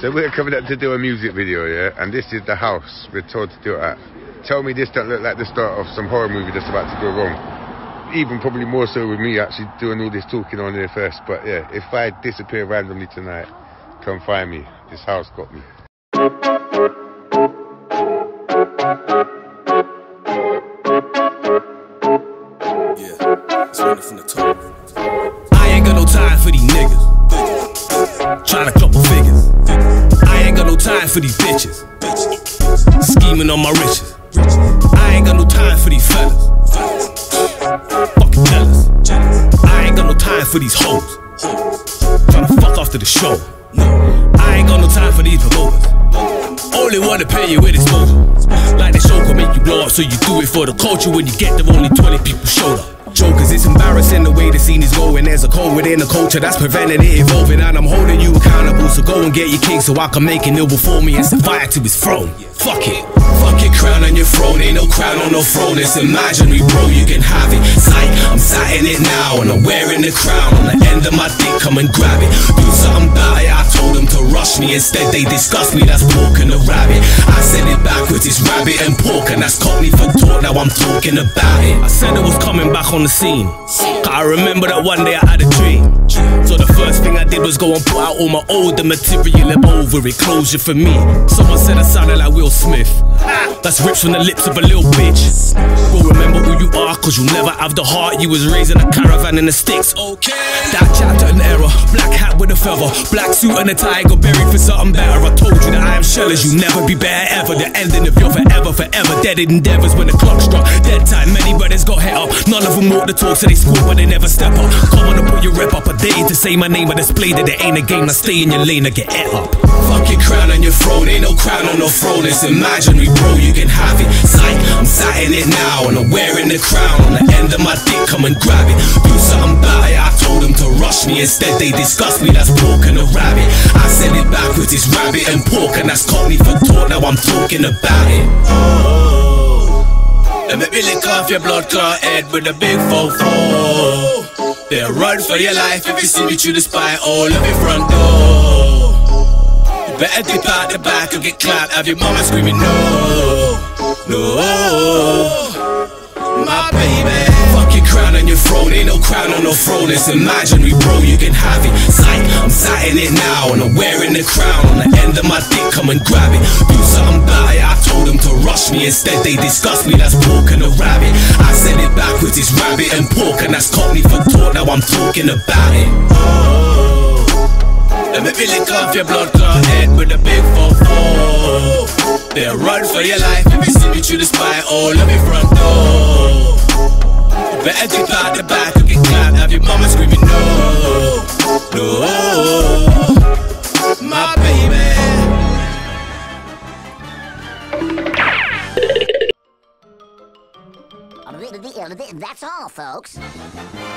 So we're coming up to do a music video, yeah? And this is the house we're told to do it at. Tell me this don't look like the start of some horror movie that's about to go wrong. Even probably more so with me actually doing all this talking on here first. But yeah, if I disappear randomly tonight, come find me. This house got me. Yeah, it's running from the top. I ain't got no time for these niggas. Trying to couple figures. I ain't got no time for these bitches. Scheming on my riches. I ain't got no time for these fellas. Fucking jealous. I ain't got no time for these hoes. Trying to fuck after the show. I ain't got no time for these promoters. Only wanna pay you with exposure. Like the show can make you blow up, so you do it for the culture. When you get there, only 20 people showed up. Jokers, it's embarrassing the way the scene is going. There's a code within the culture that's preventing it evolving, and I'm holding you accountable. So go and get your king, so I can make an ill before me and survive to his throne. Fuck it, fuck your crown on your throne. Ain't no crown on no throne. It's imaginary, bro. You can have it. Sight, I'm sat in it now, and I'm wearing the crown on the end of my dick. Come and grab it. Do something about it. I told them to rush me, instead they disgust me. That's pork and a rabbit. I said it backwards. It's rabbit and pork, and that's caught me for talk. Now I'm talking about it. I said I was coming back on the scene. I remember that one day I had a dream. So the first thing I did was go and put out all my older material and over it, closure for me. Someone said I sounded like Will Smith. That's rips from the lips of a little bitch. Go remember who you are, cause you never have the heart. You was raising a caravan in the sticks. Okay. That chapter and error. Black hat with a feather. Black suit and a tie. Got buried for something better. I told you that I am shellers. You never be better ever. The ending of your forever, forever. Dead endeavors when the clock struck. Dead time. Many brothers got hit up. None of them walk the talk, so they squat but they never step up. Come on and put your rep up. A day to say my name, but display that it ain't a game. Now stay in your lane or get it up. Fuck your crown and your throne. Ain't no crown on no throne. It's imaginary, bro. You can have it. Sight, I'm sat in it now, and I'm wearing the crown on the end of my dick. Come and grab it. Do something about it. I told them to rush me, instead they disgust me. That's pork and a rabbit. I said it backwards. It's rabbit and pork, and that's caught me for talk. Now I'm talking about it. Oh, and make me lick off your blood clot head with a big fofo. They'll run for your life if you see me through the spy. All of your front door. You better dip out the back or get clapped. Have your mama screaming no, no, my baby. Crown on your throne, ain't no crown on no throne. It's imaginary, bro. You can have it. Sight, I'm sat in it now, and I'm wearing the crown on the end of my dick. Come and grab it. Do something about it. I told them to rush me, instead they disgust me. That's pork and a rabbit. I said it backwards. It's rabbit and pork, and that's caught me for talk. Now I'm talking about it. Oh, let me lick off your blood clot head with a big 4-4. They'll run for your life if you see me through the spy. Oh, let me front door. Better dip out the back or get clapped. Have your mama screaming no, no, my baby. That's all, folks.